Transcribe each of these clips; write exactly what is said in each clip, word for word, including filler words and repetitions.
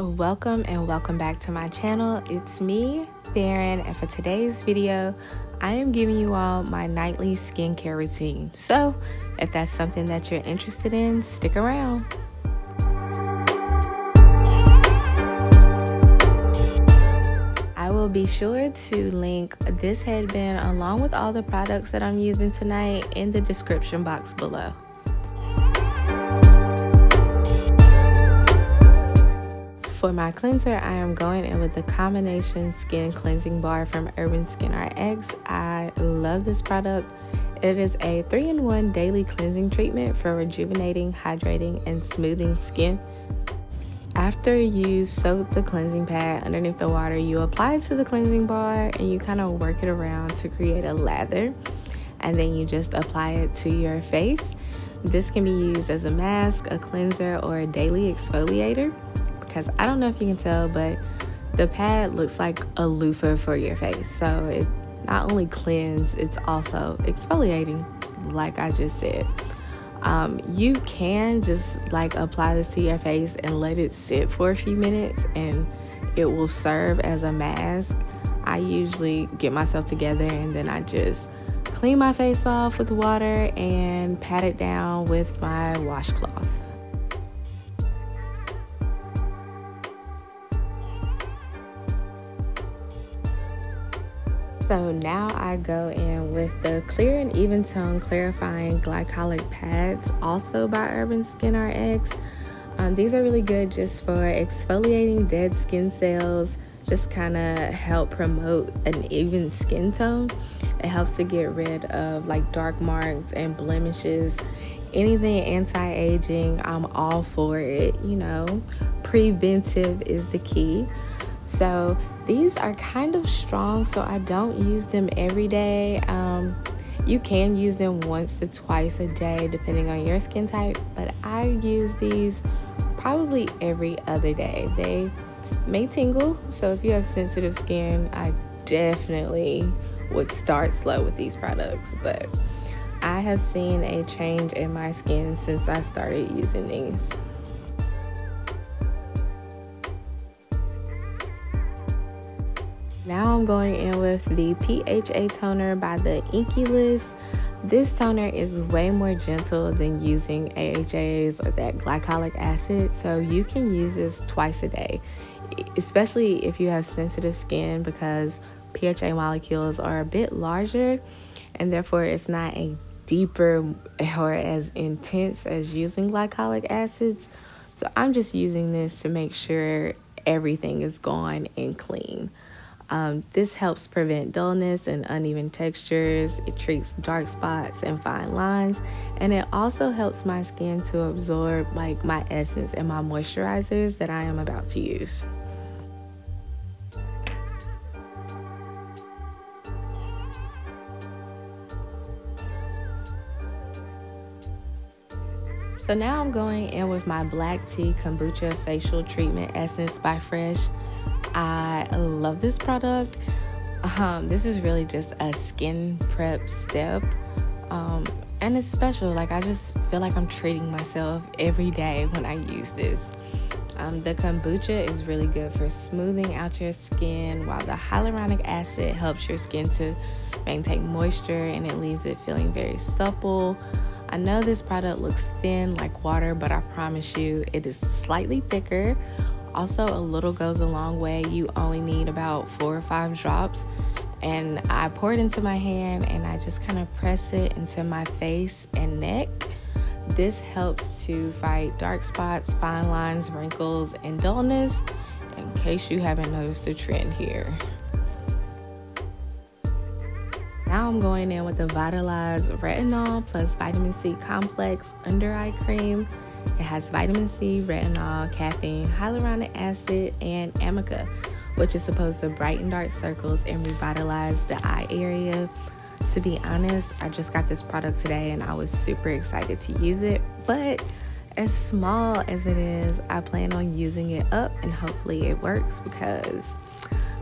welcome and welcome back to my channel. It's me, Darren, and for today's video I am giving you all my nightly skincare routine. So if that's something that you're interested in, stick around. I will be sure to link this headband along with all the products that I'm using tonight in the description box below. For my cleanser, I am going in with the Combination Skin Cleansing Bar from Urban Skin R X. I love this product. It is a three in one daily cleansing treatment for rejuvenating, hydrating, and smoothing skin. After you soak the cleansing pad underneath the water, you apply it to the cleansing bar and you kind of work it around to create a lather. And then you just apply it to your face. This can be used as a mask, a cleanser, or a daily exfoliator. Because I don't know if you can tell, but the pad looks like a loofah for your face, so it not only cleanses, it's also exfoliating, like I just said. Um, you can just like apply this to your face and let it sit for a few minutes and it will serve as a mask. I usually get myself together and then I just clean my face off with water and pat it down with my washcloth. So now I go in with the Clear and Even Tone Clarifying Glycolic Pads, also by Urban Skin R X. Um, these are really good just for exfoliating dead skin cells, just kind of help promote an even skin tone. It helps to get rid of like dark marks and blemishes, anything anti-aging. I'm all for it, you know. Preventive is the key. So these are kind of strong, so I don't use them every day. Um, you can use them once to twice a day depending on your skin type, but I use these probably every other day. They may tingle, so if you have sensitive skin, I definitely would start slow with these products, but I have seen a change in my skin since I started using these. Now I'm going in with the P H A toner by The Inkey List. This toner is way more gentle than using A H As or that glycolic acid, so you can use this twice a day, especially if you have sensitive skin, because P H A molecules are a bit larger and therefore it's not a deeper or as intense as using glycolic acids. So I'm just using this to make sure everything is gone and clean. Um, this helps prevent dullness and uneven textures. It treats dark spots and fine lines, and it also helps my skin to absorb like my essence and my moisturizers that I am about to use. So now I'm going in with my Black Tea Kombucha Facial Treatment Essence by Fresh. I love this product. Um, this is really just a skin prep step, um, and it's special. Like, I just feel like I'm treating myself every day when I use this. Um, the kombucha is really good for smoothing out your skin, while the hyaluronic acid helps your skin to maintain moisture and it leaves it feeling very supple. I know this product looks thin like water, but I promise you it is slightly thicker. Also, a little goes a long way. You only need about four or five drops, and I pour it into my hand and I just kind of press it into my face and neck. This helps to fight dark spots, fine lines, wrinkles, and dullness, in case you haven't noticed the trend here. Now I'm going in with the Vitalize Retinol plus vitamin C complex under eye cream. It has vitamin C, retinol, caffeine, hyaluronic acid, and amica, which is supposed to brighten dark circles and revitalize the eye area. To be honest, I just got this product today and I was super excited to use it, but as small as it is, I plan on using it up and hopefully it works, because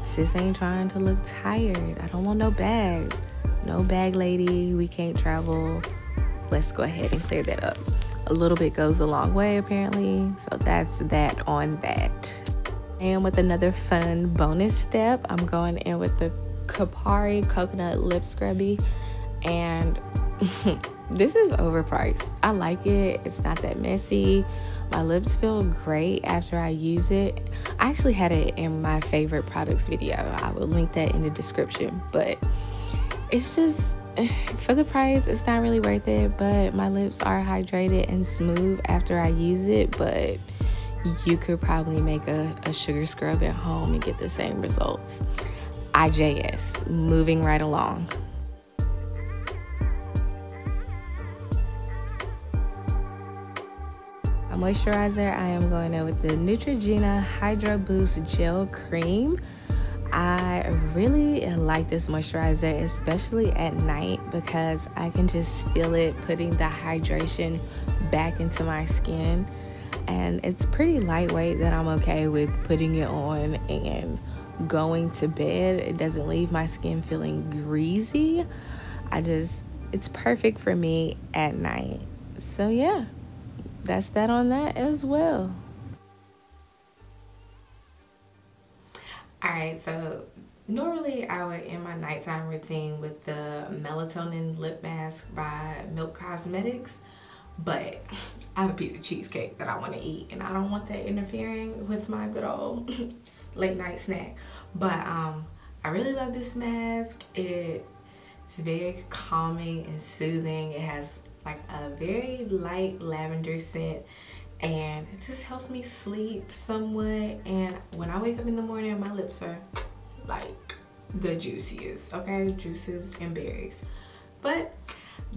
sis ain't trying to look tired. I don't want no bags. No bag lady, we can't travel. Let's go ahead and clear that up. A little bit goes a long way apparently, so that's that on that. And with another fun bonus step, I'm going in with the Kopari Coconut Lip Scrubby, and this is overpriced. I like it. It's not that messy. My lips feel great after I use it. I actually had it in my favorite products video. I will link that in the description, but it's just, for the price, it's not really worth it. But my lips are hydrated and smooth after I use it, but you could probably make a, a sugar scrub at home and get the same results. I J S, moving right along. My moisturizer, I am going in with the Neutrogena Hydro Boost Gel Cream. I really like this moisturizer, especially at night, because I can just feel it putting the hydration back into my skin. And it's pretty lightweight that I'm okay with putting it on and going to bed. It doesn't leave my skin feeling greasy. I just, it's perfect for me at night. So yeah, that's that on that as well. All right, so normally I would end my nighttime routine with the Melatonin Lip Mask by Milk Cosmetics, but I have a piece of cheesecake that I want to eat, and I don't want that interfering with my good old late night snack. But um, I really love this mask. It, it's very calming and soothing. It has like a very light lavender scent, and it just helps me sleep somewhat. And when I wake up in the morning, my lips are like the juiciest, okay? Juices and berries. But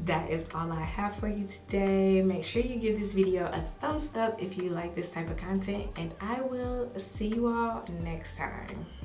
that is all I have for you today. Make sure you give this video a thumbs up if you like this type of content, and I will see you all next time.